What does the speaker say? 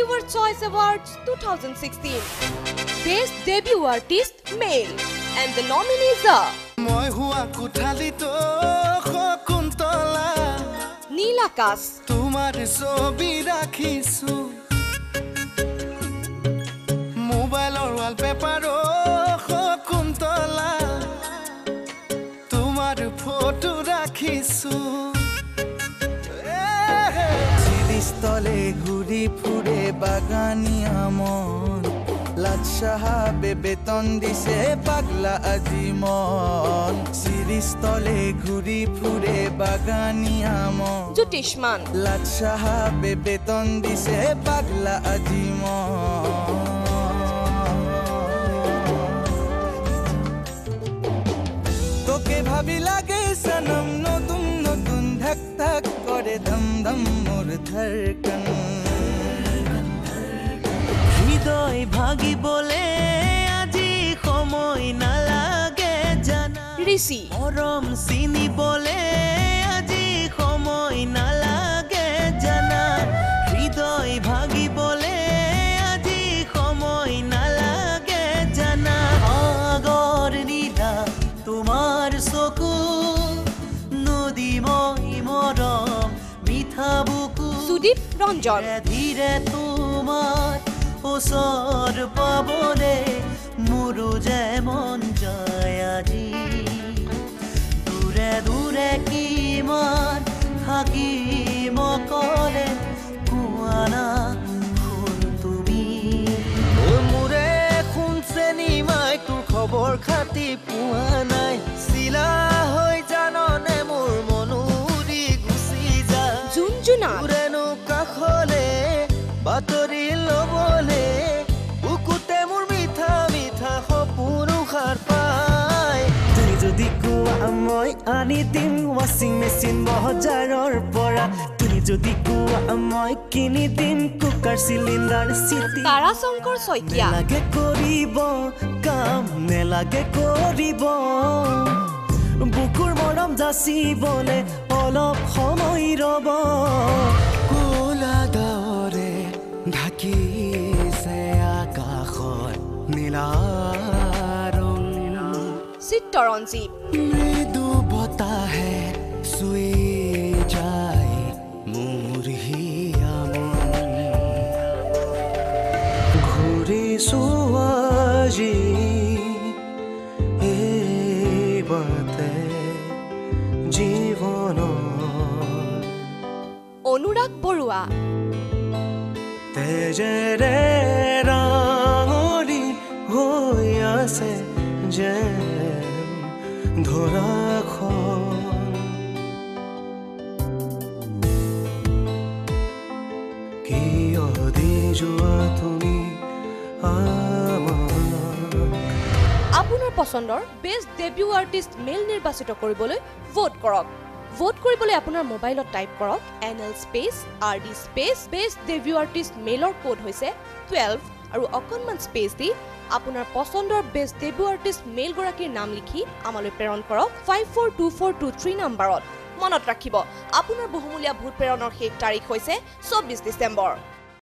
Viewer Choice Awards 2016 Best Debut Artist Male and the nominees are Neelakas घुरी फुरे बागानिया मन लादशाहे बेतन दिसे पागला आजी मन श्रीस्थले घुरी फुरे बागानिया मन ज्योतिषमान लादशाहे बेतन दिसे पागला आजी मन तोके भाभी लागे सनम नतुन नतुन धक धक करे धम धम मोर धड़कन हृदय भागी बोले आजी समय ना लागे जाना ऋषि ओरम सिनी बोले आजी समय ना लागे जाना हृदय भागी बोले आजी समय ना लागे जाना आगर नीला तुमार सकु नदी मई मरम मिठा बुकु सुदीप रंजन धीरे तुमार ओसर पाबले मुरु जय मन जयाजी दूरे दूरे की मान थाकी मकले कुआना खुन तुमी ओ मुरे खुन से नी माय तुर खबर खाती पुआ नाय सिला होय जानने मोर मनुरी गुसी जा झुनझुना दूरे नु काखले बातरी बोले बुकुते मोर मिठा मिठा सपुनु खार पाय तुई जदि कुआ मय आनी दिम वाशिंग मेसिन 2000 परा तुई जदि कुआ मय किनी दिम कुकार सिलिंडार सिटी तारा शंकर सैकिया लागे करिबो काम ने लागे करिबो बुकुर मरम जासि बोले অলপ সময় রব কোলা দরে ढाकी से आकाश नीला रंग सितरंजी मृदु बता है सुई जाए मुरहिया मन घुरे सुवाजी ए बाते जीवन অনুৰাগ বৰুৱা तेजरे रांगोरी होया से जैम धोरा खो की ओदी जुआ तुमी आमाना आपुनार पसंदर बेस्ट डेब्यू आर्टिस्ट मेल निर्वाचित करिबोलै भोट करक ভোট কৰিবলৈ আপোনাৰ মোবাইলত টাইপ কৰক NL space RD space best debut artist মেলৰ কোড হৈছে 12 আৰু অকনমান স্পেচ দি আপোনাৰ পছন্দৰ বেষ্ট ডেবিউ আৰ্টিষ্ট মেল গৰাকীৰ নাম লিখি আমালৈ প্ৰেৰণ কৰক 542423 নম্বৰত মনত ৰাখিব আপোনাৰ বহুমূলীয়া ভোট প্ৰেৰণৰ শেষ তাৰিখ হৈছে 24 ডিসেম্বৰ